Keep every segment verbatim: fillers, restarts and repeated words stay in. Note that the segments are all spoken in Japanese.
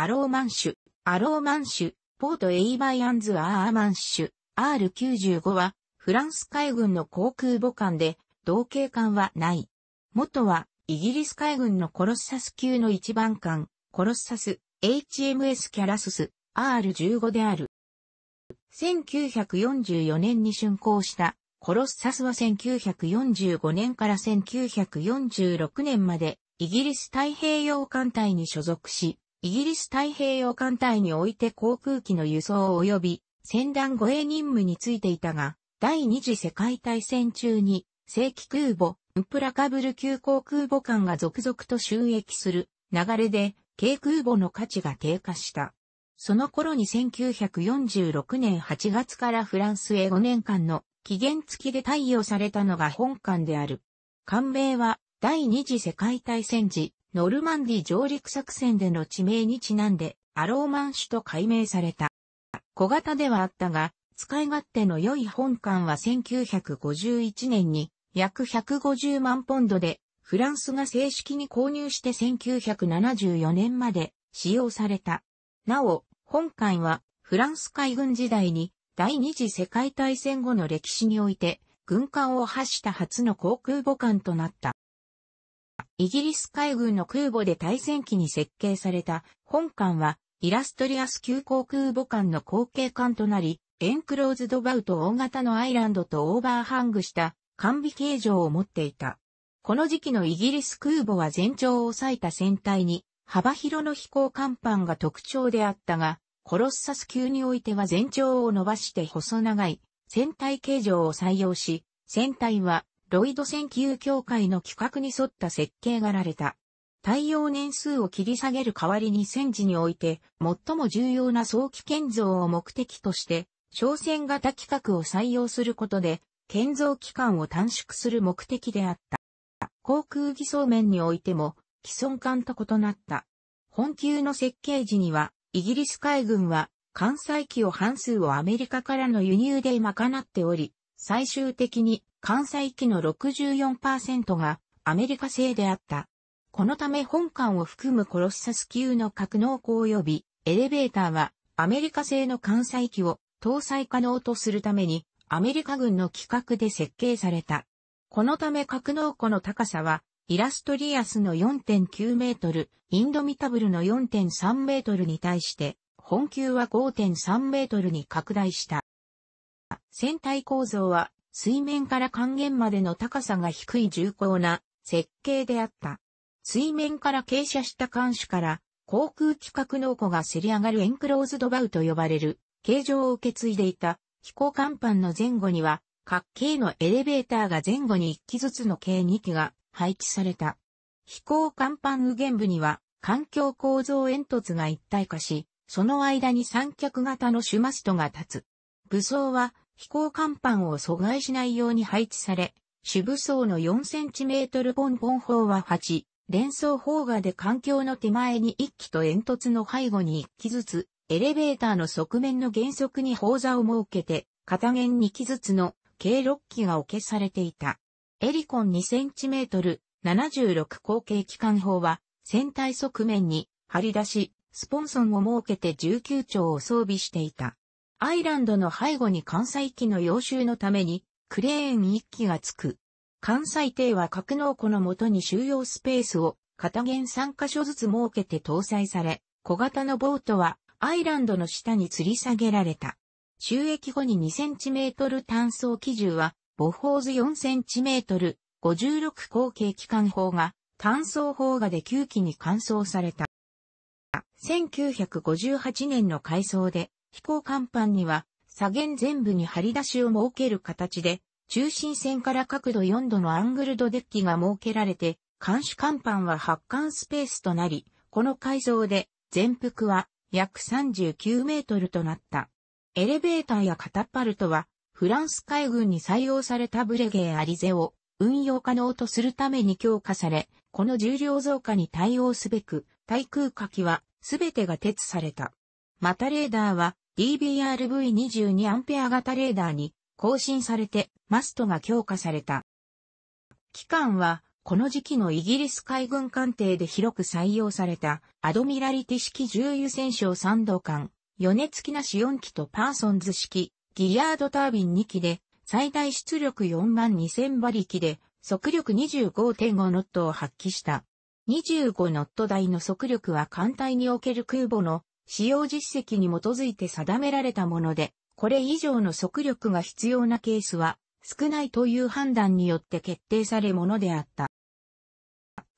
アローマンシュ、アローマンシュ、ポートエイバイアンズアーマンシュ、アールきゅうじゅうご は、フランス海軍の航空母艦で、同型艦はない。元は、イギリス海軍のコロッサス級の一番艦、コロッサス、エイチエムエス キャラスス、アールじゅうご である。せんきゅうひゃくよんじゅうよねんに竣工した、コロッサスはせんきゅうひゃくよんじゅうごねんからせんきゅうひゃくよんじゅうろくねんまで、イギリス太平洋艦隊に所属し、イギリス太平洋艦隊において航空機の輸送及び、船団護衛任務についていたが、第二次世界大戦中に、正規空母、インプラカブル級航空母艦が続々と就役する流れで、軽空母の価値が低下した。その頃にせんきゅうひゃくよんじゅうろくねんはちがつからフランスへごねんかんの期限付きで貸与されたのが本艦である。艦名は第二次世界大戦時、ノルマンディ上陸作戦での地名にちなんで、アローマンシュと改名された。小型ではあったが、使い勝手の良い本艦はせんきゅうひゃくごじゅういちねんに約ひゃくごじゅうまんポンドでフランスが正式に購入してせんきゅうひゃくななじゅうよねんまで使用された。なお、本艦はフランス海軍時代に第二次世界大戦後の歴史において軍艦を発した初の航空母艦となった。イギリス海軍の空母で大戦期に設計された本艦はイラストリアス級航空母艦の後継艦となり、エンクローズドバウと大型のアイランドとオーバーハングした完備形状を持っていた。この時期のイギリス空母は全長を抑えた船体に幅広の飛行甲板が特徴であったが、コロッサス級においては全長を伸ばして細長い船体形状を採用し、船体はロイド船級協会の規格に沿った設計がられた。耐用年数を切り下げる代わりに戦時において最も重要な早期建造を目的として、商船型規格を採用することで、建造期間を短縮する目的であった。航空技装面においても、既存艦と異なった。本級の設計時には、イギリス海軍は、艦載機を半数をアメリカからの輸入で賄っており、最終的に艦載機の ろくじゅうよんパーセント がアメリカ製であった。このため本艦を含むコロッサス級の格納庫及びエレベーターは、アメリカ製の艦載機を搭載可能とするために、アメリカ軍の規格で設計された。このため格納庫の高さは、イラストリアスの よんてんきゅうメートル、インドミタブルの よんてんさんメートルに対して、本級は ごてんさんメートルに拡大した。船体構造は水面から艦舷までの高さが低い重厚な設計であった。水面から傾斜した艦首から航空機格納庫がせり上がるエンクローズドバウと呼ばれる形状を受け継いでいた飛行甲板の前後には各型のエレベーターが前後にいっきずつの計にきが配置された。飛行甲板右舷部には、環境構造煙突が一体化し、その間に三脚型の主マストが立つ。部装は、飛行甲板を阻害しないように配置され、主部装の よんセンチメートル ポンポン砲ははち、連装砲がで環境の手前にいっきと煙突の背後にいっきずつ、エレベーターの側面の原則に砲座を設けて、片舷にきずつの計ろっきが置けされていた。エリコン にセンチメートル、ななじゅうろく口径機関砲は、船体側面に張り出し、スポンソンを設けてじゅうきゅうちょうを装備していた。アイランドの背後に艦載機の揚収のために、クレーンいっきがつく。艦載艇は格納庫の下に収容スペースを、片舷さんかしょずつ設けて搭載され、小型のボートは、アイランドの下に吊り下げられた。収益後に にセンチメートル 単装機銃は、ボフォーズ よんセンチメートル、ごじゅうろく口径機関砲が、単装砲ができゅうきに換装された。せんきゅうひゃくごじゅうはちねんの改装で、飛行甲板には、左舷全部に張り出しを設ける形で、中心線から角度よんどのアングルドデッキが設けられて、艦首甲板は発艦スペースとなり、この改造で、全幅は約さんじゅうきゅうメートルとなった。エレベーターやカタパルトは、フランス海軍に採用されたブレゲーアリゼを運用可能とするために強化され、この重量増加に対応すべく、対空火器はすべてが鉄された。またレーダーは ディービーアールブイにじゅうに アンペア型レーダーに更新されてマストが強化された。機関はこの時期のイギリス海軍艦艇で広く採用された、アドミラリティ式重油船小さん度艦、米付きなしよん機とパーソンズ式、ギリアードタービンに機で、最大出力 よんまんにせん 馬力で、速力 にじゅうごてんご ノットを発揮した。にじゅうごノット台の速力は艦隊における空母の使用実績に基づいて定められたもので、これ以上の速力が必要なケースは少ないという判断によって決定されるものであった。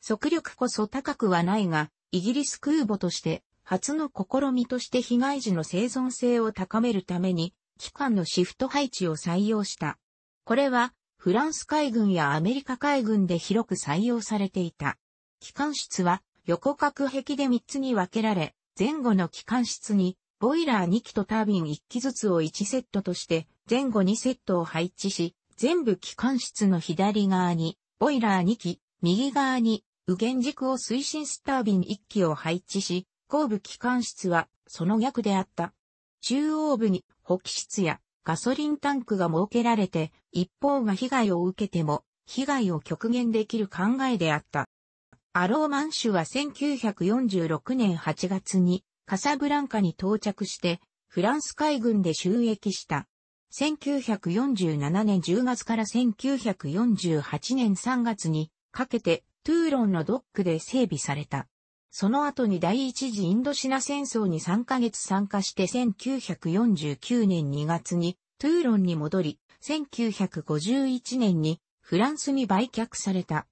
速力こそ高くはないが、イギリス空母として初の試みとして被害時の生存性を高めるために、機関のシフト配置を採用した。これは、フランス海軍やアメリカ海軍で広く採用されていた。機関室は横隔壁でみっつに分けられ、前後の機関室にボイラーに機とタービンいち機ずつをいちセットとして前後にセットを配置し、全部機関室の左側にボイラーに機、右側に右舷軸を推進するタービンいち機を配置し、後部機関室はその逆であった。中央部に補給室やガソリンタンクが設けられて、一方が被害を受けても、被害を極限できる考えであった。アローマンシュはせんきゅうひゃくよんじゅうろくねんはちがつにカサブランカに到着して、フランス海軍で就役した。せんきゅうひゃくよんじゅうななねんじゅうがつからせんきゅうひゃくよんじゅうはちねんさんがつにかけてトゥーロンのドックで整備された。その後に第一次インドシナ戦争にさんかげつ参加してせんきゅうひゃくよんじゅうきゅうねんにがつにトゥーロンに戻り、せんきゅうひゃくごじゅういちねんにフランスに売却された。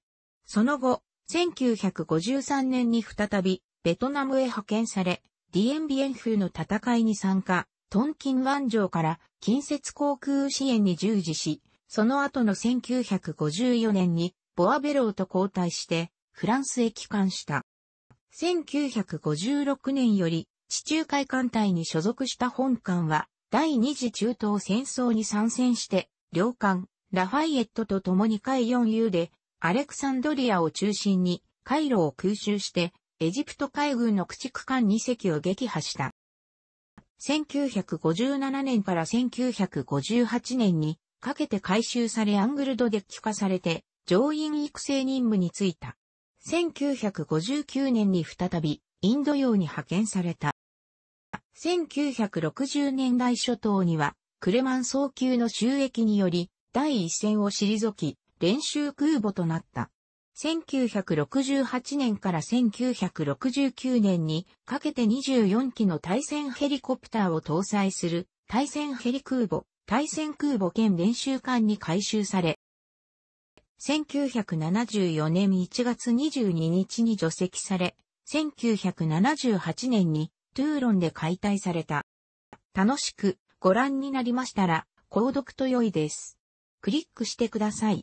その後、せんきゅうひゃくごじゅうさんねんに再びベトナムへ派遣され、ディエンビエンフーの戦いに参加、トンキン湾上から近接航空支援に従事し、その後のせんきゅうひゃくごじゅうよねんにボアベローと交代してフランスへ帰還した。せんきゅうひゃくごじゅうろくねんより地中海艦隊に所属した本艦は第二次中東戦争に参戦して両艦ラファイエットと共に海 よんユー でアレクサンドリアを中心にカイロを空襲してエジプト海軍の駆逐艦に隻を撃破した。せんきゅうひゃくごじゅうななねんからせんきゅうひゃくごじゅうはちねんにかけて改修されアングルドで帰化されて乗員育成任務に就いた。せんきゅうひゃくごじゅうきゅうねんに再びインド洋に派遣された。せんきゅうひゃくろくじゅうねんだい初頭にはクレマン層級の収益により第一線を退き練習空母となった。せんきゅうひゃくろくじゅうはちねんからせんきゅうひゃくろくじゅうきゅうねんにかけてにじゅうよん機の対戦ヘリコプターを搭載する対戦ヘリ空母、対戦空母兼練習艦に改修され、せんきゅうひゃくななじゅうよねんいちがつにじゅうににちに除籍され、せんきゅうひゃくななじゅうはちねんにトゥーロンで解体された。楽しくご覧になりましたら、購読と良いです。クリックしてください。